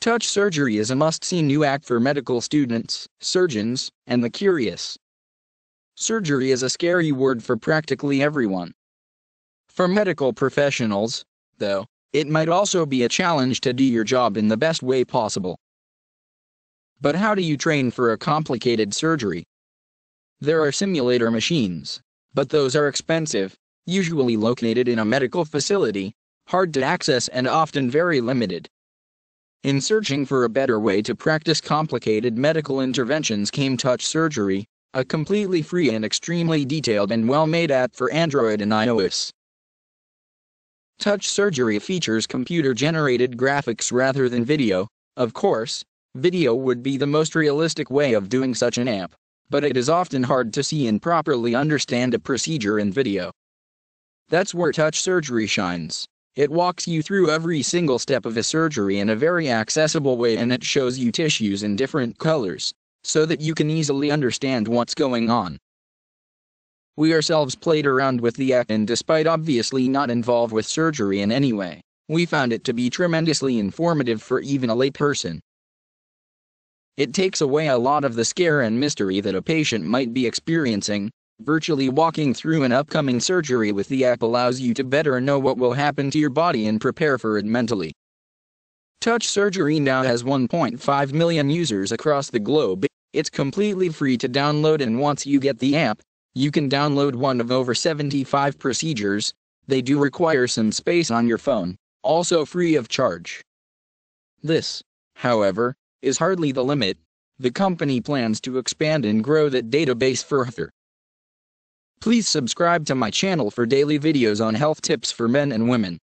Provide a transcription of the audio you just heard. Touch surgery is a must-see new act for medical students, surgeons, and the curious. Surgery is a scary word for practically everyone. For medical professionals, though, it might also be a challenge to do your job in the best way possible. But how do you train for a complicated surgery? There are simulator machines, but those are expensive, usually located in a medical facility, hard to access and often very limited. In searching for a better way to practice complicated medical interventions came Touch Surgery, a completely free and extremely detailed and well-made app for Android and iOS. Touch Surgery features computer-generated graphics rather than video. Of course, video would be the most realistic way of doing such an app, but it is often hard to see and properly understand a procedure in video. That's where Touch Surgery shines. It walks you through every single step of a surgery in a very accessible way, and it shows you tissues in different colors, so that you can easily understand what's going on. We ourselves played around with the app, and despite obviously not involved with surgery in any way, we found it to be tremendously informative for even a layperson. It takes away a lot of the scare and mystery that a patient might be experiencing. Virtually walking through an upcoming surgery with the app allows you to better know what will happen to your body and prepare for it mentally. Touch Surgery now has 1.5 million users across the globe. It's completely free to download, and once you get the app, you can download one of over 75 procedures. They do require some space on your phone, also free of charge. This, however, is hardly the limit. The company plans to expand and grow that database further. Please subscribe to my channel for daily videos on health tips for men and women.